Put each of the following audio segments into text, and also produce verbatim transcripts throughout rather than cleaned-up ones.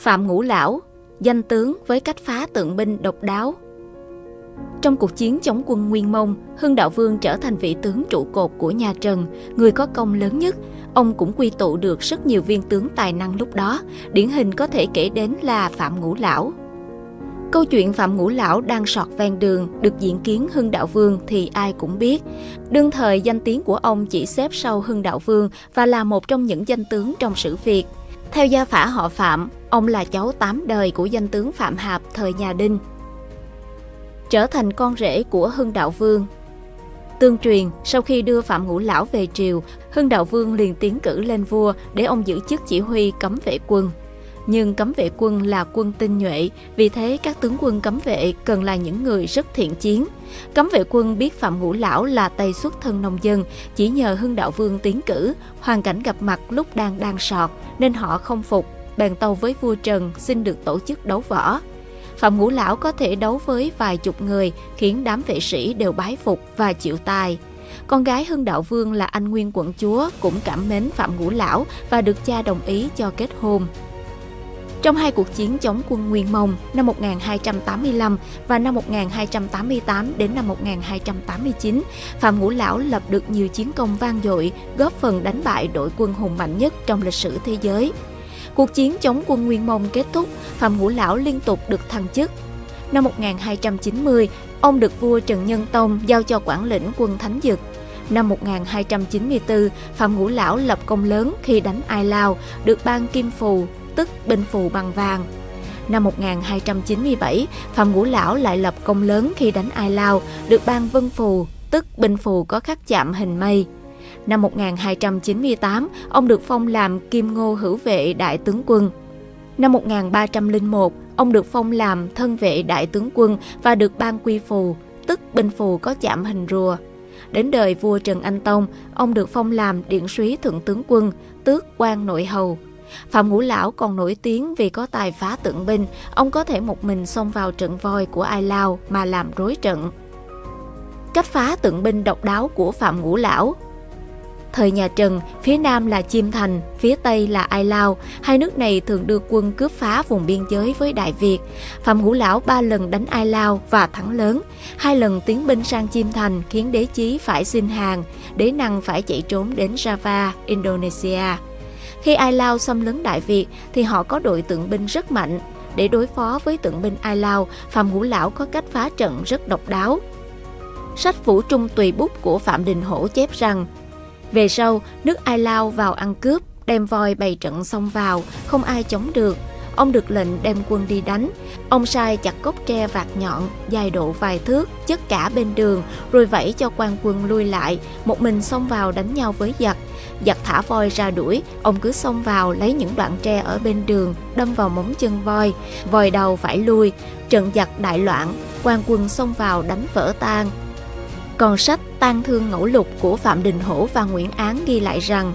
Phạm Ngũ Lão, danh tướng với cách phá tượng binh độc đáo. Trong cuộc chiến chống quân Nguyên Mông, Hưng Đạo Vương trở thành vị tướng trụ cột của nhà Trần, người có công lớn nhất. Ông cũng quy tụ được rất nhiều viên tướng tài năng lúc đó, điển hình có thể kể đến là Phạm Ngũ Lão. Câu chuyện Phạm Ngũ Lão đang sọt ven đường được diễn kiến Hưng Đạo Vương thì ai cũng biết. Đương thời danh tiếng của ông chỉ xếp sau Hưng Đạo Vương và là một trong những danh tướng trong sử Việt. Theo gia phả họ Phạm, ông là cháu tám đời của danh tướng Phạm Hạp thời nhà Đinh, trở thành con rể của Hưng Đạo Vương. Tương truyền, sau khi đưa Phạm Ngũ Lão về triều, Hưng Đạo Vương liền tiến cử lên vua để ông giữ chức chỉ huy cấm vệ quân. Nhưng cấm vệ quân là quân tinh nhuệ, vì thế các tướng quân cấm vệ cần là những người rất thiện chiến. Cấm vệ quân biết Phạm Ngũ Lão là Tây xuất thân nông dân, chỉ nhờ Hưng Đạo Vương tiến cử, hoàn cảnh gặp mặt lúc đang đang sọt, nên họ không phục, bèn tâu với vua Trần xin được tổ chức đấu võ. Phạm Ngũ Lão có thể đấu với vài chục người, khiến đám vệ sĩ đều bái phục và chịu tài. Con gái Hưng Đạo Vương là Anh Nguyên quận chúa cũng cảm mến Phạm Ngũ Lão và được cha đồng ý cho kết hôn. Trong hai cuộc chiến chống quân Nguyên Mông năm một nghìn hai trăm tám mươi lăm và năm một nghìn hai trăm tám mươi tám đến năm một nghìn hai trăm tám mươi chín, Phạm Ngũ Lão lập được nhiều chiến công vang dội, góp phần đánh bại đội quân hùng mạnh nhất trong lịch sử thế giới. Cuộc chiến chống quân Nguyên Mông kết thúc, Phạm Ngũ Lão liên tục được thăng chức. Năm một nghìn hai trăm chín mươi, ông được vua Trần Nhân Tông giao cho quản lĩnh quân Thánh Dực. Năm một nghìn hai trăm chín mươi tư, Phạm Ngũ Lão lập công lớn khi đánh Ai Lao, được ban Kim Phù, tức Binh Phù bằng vàng. Năm một nghìn hai trăm chín mươi bảy, Phạm Ngũ Lão lại lập công lớn khi đánh Ai Lao, được ban Vân Phù, tức Binh Phù có khắc chạm hình mây. Năm một nghìn hai trăm chín mươi tám, ông được phong làm Kim Ngô Hữu Vệ Đại Tướng Quân. Năm một nghìn ba trăm lẻ một, ông được phong làm Thân Vệ Đại Tướng Quân và được ban Quy Phù, tức Binh Phù có chạm hình rùa. Đến đời vua Trần Anh Tông, ông được phong làm Điện Súy Thượng Tướng Quân, tước quan Nội Hầu. Phạm Ngũ Lão còn nổi tiếng vì có tài phá tượng binh, ông có thể một mình xông vào trận voi của Ai Lao mà làm rối trận. Cách phá tượng binh độc đáo của Phạm Ngũ Lão. Thời nhà Trần, phía Nam là Chiêm Thành, phía Tây là Ai Lao. Hai nước này thường đưa quân cướp phá vùng biên giới với Đại Việt. Phạm Ngũ Lão ba lần đánh Ai Lao và thắng lớn. Hai lần tiến binh sang Chiêm Thành khiến đế Chí phải xin hàng, đế Năng phải chạy trốn đến Java, Indonesia. Khi Ai Lao xâm lấn Đại Việt thì họ có đội tượng binh rất mạnh. Để đối phó với tượng binh Ai Lao, Phạm Ngũ Lão có cách phá trận rất độc đáo. Sách Vũ Trung Tùy Bút của Phạm Đình Hổ chép rằng, về sau, nước Ai Lao vào ăn cướp, đem voi bày trận xông vào, không ai chống được. Ông được lệnh đem quân đi đánh. Ông sai chặt cốc tre vạt nhọn, dài độ vài thước, chất cả bên đường, rồi vẫy cho quan quân lui lại, một mình xông vào đánh nhau với giặc. Giặc thả voi ra đuổi, ông cứ xông vào lấy những đoạn tre ở bên đường, đâm vào móng chân voi, voi đầu phải lui, trận giặc đại loạn, quan quân xông vào đánh vỡ tan. Còn sách Tang Thương Ngẫu Lục của Phạm Đình Hổ và Nguyễn Án ghi lại rằng,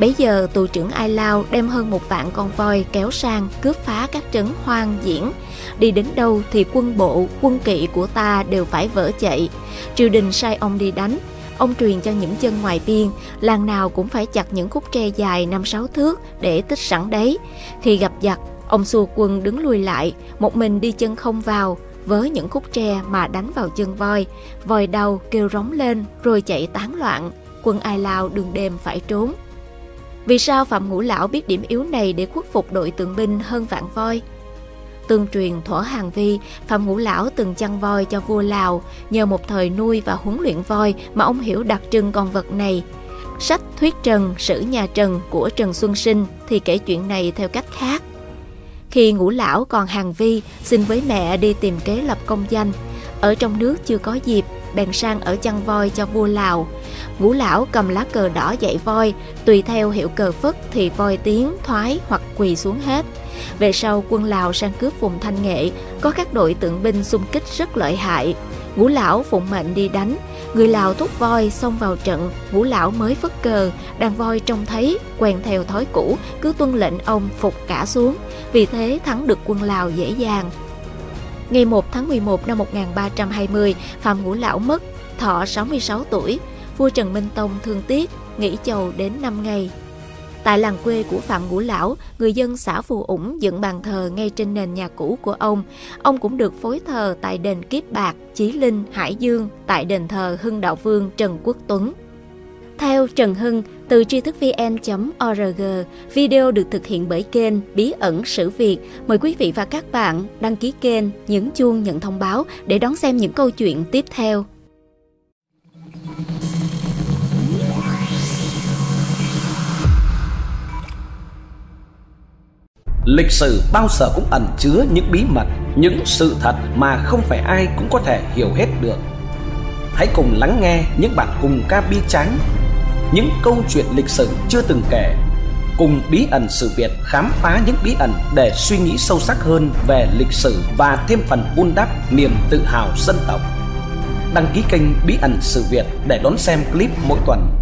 bấy giờ tù trưởng Ai Lao đem hơn một vạn con voi kéo sang cướp phá các trấn hoang diễn. Đi đến đâu thì quân bộ, quân kỵ của ta đều phải vỡ chạy. Triều đình sai ông đi đánh. Ông truyền cho những dân ngoài biên, làng nào cũng phải chặt những khúc tre dài năm sáu thước để tích sẵn đấy. Khi gặp giặc, ông xua quân đứng lui lại, một mình đi chân không vào, với những khúc tre mà đánh vào chân voi. Voi đau kêu rống lên rồi chạy tán loạn, quân Ai Lao đường đêm phải trốn. Vì sao Phạm Ngũ Lão biết điểm yếu này để khuất phục đội tượng binh hơn vạn voi? Tương truyền Thổ Hàn Vi, Phạm Ngũ Lão từng chăn voi cho vua Lào, nhờ một thời nuôi và huấn luyện voi mà ông hiểu đặc trưng con vật này. Sách Thuyết Trần Sử Nhà Trần của Trần Xuân Sinh thì kể chuyện này theo cách khác. Khi Ngũ Lão còn Hàn Vi, xin với mẹ đi tìm kế lập công danh. Ở trong nước chưa có dịp, bèn sang ở chăn voi cho vua Lào. Ngũ Lão cầm lá cờ đỏ dạy voi, tùy theo hiệu cờ phất thì voi tiến, thoái hoặc quỳ xuống hết. Về sau quân Lào sang cướp vùng Thanh Nghệ, có các đội tượng binh xung kích rất lợi hại. Ngũ Lão phụng mệnh đi đánh, người Lào thúc voi xông vào trận, Ngũ Lão mới phất cờ, đàn voi trông thấy, quen theo thói cũ, cứ tuân lệnh ông phục cả xuống, vì thế thắng được quân Lào dễ dàng. Ngày một tháng mười một năm một nghìn ba trăm hai mươi, Phạm Ngũ Lão mất, thọ sáu mươi sáu tuổi, vua Trần Minh Tông thương tiếc, nghỉ chầu đến năm ngày. Tại làng quê của Phạm Ngũ Lão, người dân xã Phù Ủng dựng bàn thờ ngay trên nền nhà cũ của ông. Ông cũng được phối thờ tại đền Kiếp Bạc, Chí Linh, Hải Dương, tại đền thờ Hưng Đạo Vương Trần Quốc Tuấn. Theo Trần Hưng, từ tri thức vn chấm org, video được thực hiện bởi kênh Bí Ẩn Sử Việt. Mời quý vị và các bạn đăng ký kênh, nhấn chuông nhận thông báo để đón xem những câu chuyện tiếp theo. Lịch sử bao giờ cũng ẩn chứa những bí mật, những sự thật mà không phải ai cũng có thể hiểu hết được. Hãy cùng lắng nghe những bản hùng ca bi tráng, những câu chuyện lịch sử chưa từng kể. Cùng Bí Ẩn Sử Việt khám phá những bí ẩn để suy nghĩ sâu sắc hơn về lịch sử và thêm phần vun đắp niềm tự hào dân tộc. Đăng ký kênh Bí Ẩn Sử Việt để đón xem clip mỗi tuần.